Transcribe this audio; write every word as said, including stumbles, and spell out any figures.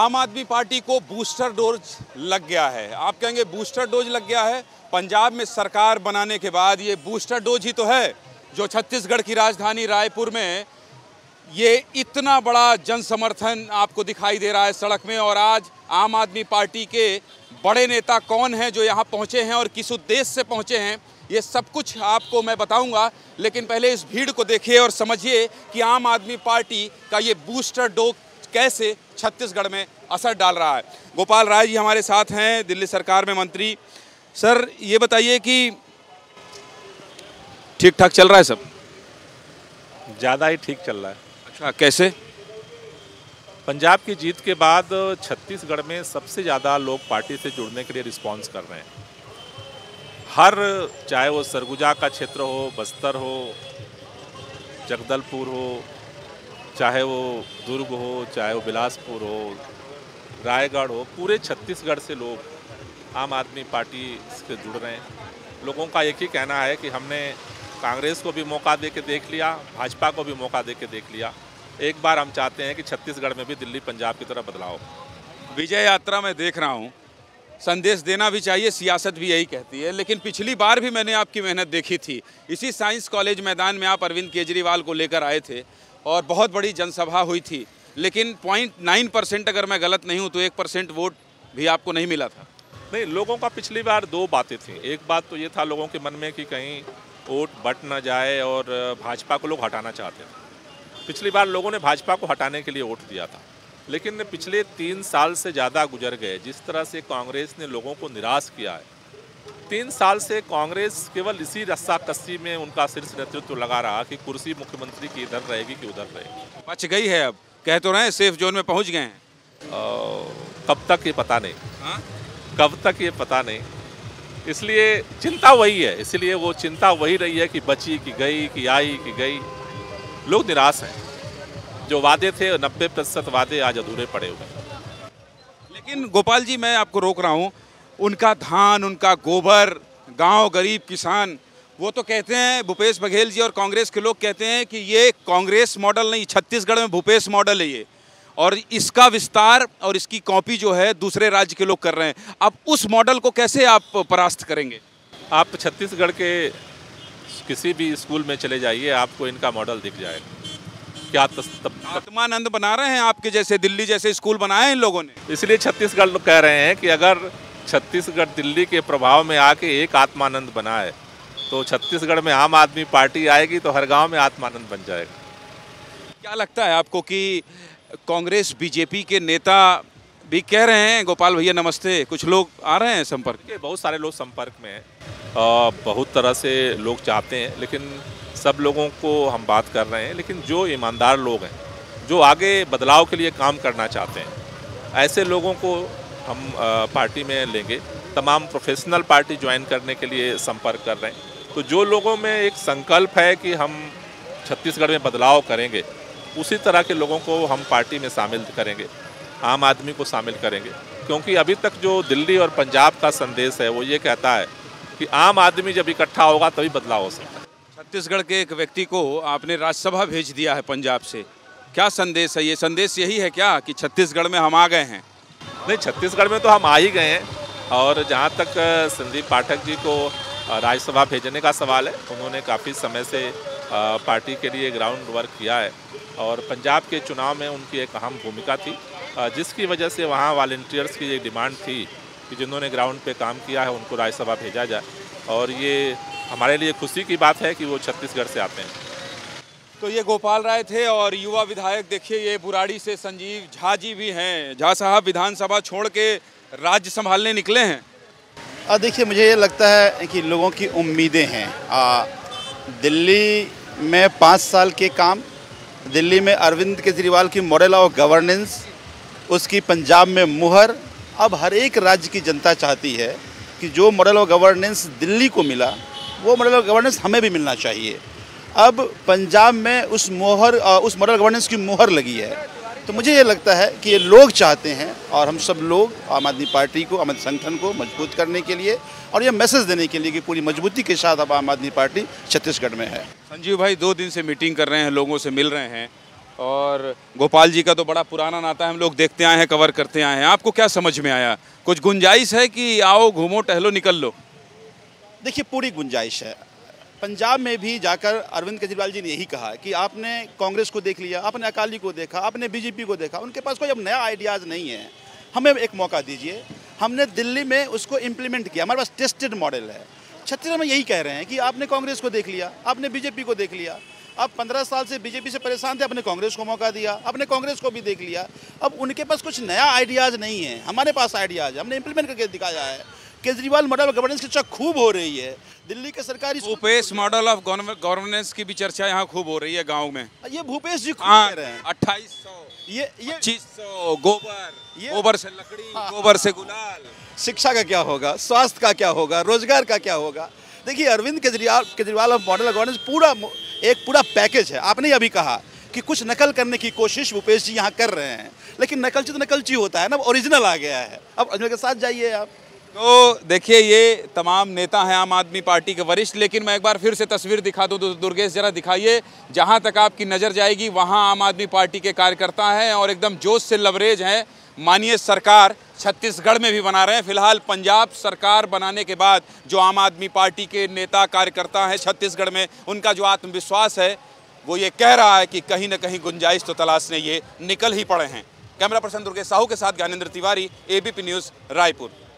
आम आदमी पार्टी को बूस्टर डोज लग गया है। आप कहेंगे बूस्टर डोज लग गया है, पंजाब में सरकार बनाने के बाद ये बूस्टर डोज ही तो है जो छत्तीसगढ़ की राजधानी रायपुर में ये इतना बड़ा जन समर्थन आपको दिखाई दे रहा है सड़क में। और आज आम आदमी पार्टी के बड़े नेता कौन हैं जो यहाँ पहुँचे हैं और किस उद्देश्य से पहुँचे हैं, ये सब कुछ आपको मैं बताऊंगा। लेकिन पहले इस भीड़ को देखिए और समझिए कि आम आदमी पार्टी का ये बूस्टर डोज कैसे छत्तीसगढ़ में असर डाल रहा है। गोपाल राय जी हमारे साथ हैं, दिल्ली सरकार में मंत्री। सर ये बताइए कि ठीक ठाक चल रहा है? सब ज़्यादा ही ठीक चल रहा है। अच्छा कैसे? पंजाब की जीत के बाद छत्तीसगढ़ में सबसे ज़्यादा लोग पार्टी से जुड़ने के लिए रिस्पॉन्स कर रहे हैं। हर चाहे वो सरगुजा का क्षेत्र हो, बस्तर हो, जगदलपुर हो, चाहे वो दुर्ग हो, चाहे वो बिलासपुर हो, रायगढ़ हो, पूरे छत्तीसगढ़ से लोग आम आदमी पार्टी से जुड़ रहे हैं। लोगों का एक ही कहना है कि हमने कांग्रेस को भी मौका दे के देख लिया, भाजपा को भी मौका दे के देख लिया, एक बार हम चाहते हैं कि छत्तीसगढ़ में भी दिल्ली पंजाब की तरह बदलाव। विजय यात्रा में देख रहा हूँ, संदेश देना भी चाहिए, सियासत भी यही कहती है। लेकिन पिछली बार भी मैंने आपकी मेहनत देखी थी, इसी साइंस कॉलेज मैदान में आप अरविंद केजरीवाल को लेकर आए थे और बहुत बड़ी जनसभा हुई थी, लेकिन पॉइंट नाइन परसेंट अगर मैं गलत नहीं हूं तो एक परसेंट वोट भी आपको नहीं मिला था। नहीं, लोगों का पिछली बार दो बातें थी। एक बात तो ये था लोगों के मन में कि कहीं वोट बट ना जाए और भाजपा को लोग हटाना चाहते थे। पिछली बार लोगों ने भाजपा को हटाने के लिए वोट दिया था, लेकिन पिछले तीन साल से ज़्यादा गुजर गए जिस तरह से कांग्रेस ने लोगों को निराश किया है। तीन साल से कांग्रेस केवल इसी रस्साकसी में उनका शीर्ष नेतृत्व लगा रहा कि कुर्सी मुख्यमंत्री की इधर रहेगी कि उधर रहेगी। बच गई है, अब कह तो रहे हैं सेफ जोन में पहुंच गए हैं। कब तक ये पता नहीं, हा? कब तक ये पता नहीं, इसलिए चिंता वही है। इसलिए वो चिंता वही रही है कि बची कि गई कि आई कि गई। लोग निराश हैं, जो वादे थे नब्बे प्रतिशत वादे आज अधूरे पड़े हुए हैं। लेकिन गोपाल जी मैं आपको रोक रहा हूँ, उनका धान, उनका गोबर, गांव, गरीब किसान, वो तो कहते हैं भूपेश बघेल जी और कांग्रेस के लोग कहते हैं कि ये कांग्रेस मॉडल नहीं, छत्तीसगढ़ में भूपेश मॉडल है ये, और इसका विस्तार और इसकी कॉपी जो है दूसरे राज्य के लोग कर रहे हैं। अब उस मॉडल को कैसे आप परास्त करेंगे? आप छत्तीसगढ़ के किसी भी स्कूल में चले जाइए, आपको इनका मॉडल दिख जाएगा। क्या आत्मानंद बना रहे हैं आपके जैसे, दिल्ली जैसे स्कूल बनाए हैं इन लोगों ने। इसलिए छत्तीसगढ़ लोग कह रहे हैं कि अगर छत्तीसगढ़ दिल्ली के प्रभाव में आके एक आत्मानंद बना है तो छत्तीसगढ़ में आम आदमी पार्टी आएगी तो हर गांव में आत्मानंद बन जाएगा। क्या लगता है आपको कि कांग्रेस बीजेपी के नेता भी कह रहे हैं गोपाल भैया नमस्ते, कुछ लोग आ रहे हैं संपर्क के? बहुत सारे लोग संपर्क में हैं, बहुत तरह से लोग चाहते हैं, लेकिन सब लोगों को हम बात कर रहे हैं। लेकिन जो ईमानदार लोग हैं, जो आगे बदलाव के लिए काम करना चाहते हैं, ऐसे लोगों को हम पार्टी में लेंगे। तमाम प्रोफेशनल पार्टी ज्वाइन करने के लिए संपर्क कर रहे हैं। तो जो लोगों में एक संकल्प है कि हम छत्तीसगढ़ में बदलाव करेंगे, उसी तरह के लोगों को हम पार्टी में शामिल करेंगे, आम आदमी को शामिल करेंगे। क्योंकि अभी तक जो दिल्ली और पंजाब का संदेश है वो ये कहता है कि आम आदमी जब इकट्ठा होगा तभी बदलाव हो सकता है। छत्तीसगढ़ के एक व्यक्ति को आपने राज्यसभा भेज दिया है पंजाब से, क्या संदेश है ये? संदेश यही है क्या कि छत्तीसगढ़ में हम आ गए हैं? नहीं, छत्तीसगढ़ में तो हम आ ही गए हैं। और जहाँ तक संदीप पाठक जी को राज्यसभा भेजने का सवाल है, उन्होंने काफ़ी समय से पार्टी के लिए ग्राउंड वर्क किया है और पंजाब के चुनाव में उनकी एक अहम भूमिका थी, जिसकी वजह से वहाँ वॉलंटियर्स की एक डिमांड थी कि जिन्होंने ग्राउंड पर काम किया है उनको राज्यसभा भेजा जाए। और ये हमारे लिए खुशी की बात है कि वो छत्तीसगढ़ से आते हैं। तो ये गोपाल राय थे और युवा विधायक, देखिए ये बुराड़ी से संजीव झा जी भी हैं। झा साहब विधानसभा छोड़ के राज्य संभालने निकले हैं। देखिए मुझे ये लगता है कि लोगों की उम्मीदें हैं। आ, दिल्ली में पाँच साल के काम, दिल्ली में अरविंद केजरीवाल की मॉडल ऑफ गवर्नेंस, उसकी पंजाब में मुहर, अब हर एक राज्य की जनता चाहती है कि जो मॉडल ऑफ गवर्नेंस दिल्ली को मिला वो मॉडल ऑफ गवर्नेंस हमें भी मिलना चाहिए। अब पंजाब में उस मोहर उस मॉडल गवर्नेंस की मोहर लगी है, तो मुझे ये लगता है कि ये लोग चाहते हैं और हम सब लोग आम आदमी पार्टी को, आम आदमी संगठन को मजबूत करने के लिए और ये मैसेज देने के लिए कि पूरी मजबूती के साथ अब आम आदमी पार्टी छत्तीसगढ़ में है। संजीव भाई दो दिन से मीटिंग कर रहे हैं, लोगों से मिल रहे हैं, और गोपाल जी का तो बड़ा पुराना नाता है, हम लोग देखते आए हैं, कवर करते आए हैं। आपको क्या समझ में आया? कुछ गुंजाइश है कि आओ घूमो टहलो निकल लो? देखिए, पूरी गुंजाइश है। पंजाब में भी जाकर अरविंद केजरीवाल जी ने यही कहा कि आपने कांग्रेस को देख लिया, आपने अकाली को देखा, आपने बीजेपी को देखा, उनके पास कोई अब नया आइडियाज़ नहीं है, हमें एक मौका दीजिए। हमने दिल्ली में उसको इम्प्लीमेंट किया, हमारे पास टेस्टेड मॉडल है। छत्तीसगढ़ में यही कह रहे हैं कि आपने कांग्रेस को देख लिया, आपने बीजेपी को देख लिया, आप पंद्रह साल से बीजेपी से परेशान थे, आपने कांग्रेस को मौका दिया, आपने कांग्रेस को भी देख लिया। अब उनके पास कुछ नया आइडियाज़ नहीं है, हमारे पास आइडियाज़ है, हमने इम्प्लीमेंट करके दिखाया है। केजरीवाल मॉडल ऑफ गवर्नेंस की चर्चा खूब हो रही है दिल्ली के सरकारी। भूपेश मॉडल ऑफ गवर्नेंस की भी चर्चा यहाँ खूब हो रही है गाँव में। ये भूपेश जी कह रहे हैं अट्ठाईस सौ ये ये चीज सौ गोबर, गोबर से लकड़ी, गोबर से गुलाल। शिक्षा का क्या होगा, स्वास्थ्य का क्या होगा, रोजगार का क्या होगा? देखिए, Arvind Kejriwal Kejriwal of model of governance पूरा एक पूरा पैकेज है। आपने अभी कहा कि कुछ नकल करने की कोशिश भूपेश जी यहाँ कर रहे हैं, लेकिन नकलची तो नकलची होता है ना, अब ओरिजिनल आ गया है, अब ओरिजिनल के साथ जाइए आप। तो देखिए, ये तमाम नेता हैं आम आदमी पार्टी के वरिष्ठ, लेकिन मैं एक बार फिर से तस्वीर दिखा दूँ। दुर्गेश, जरा दिखाइए, जहाँ तक आपकी नज़र जाएगी वहाँ आम आदमी पार्टी के कार्यकर्ता हैं और एकदम जोश से लबरेज हैं। माननीय सरकार छत्तीसगढ़ में भी बना रहे हैं। फिलहाल पंजाब सरकार बनाने के बाद जो आम आदमी पार्टी के नेता कार्यकर्ता हैं छत्तीसगढ़ में, उनका जो आत्मविश्वास है वो ये कह रहा है कि कहीं ना कहीं गुंजाइश तो तलाशने ये निकल ही पड़े हैं। कैमरा पर्सन दुर्गेश साहू के साथ Gyanendra Tiwari, A B P news, Raipur.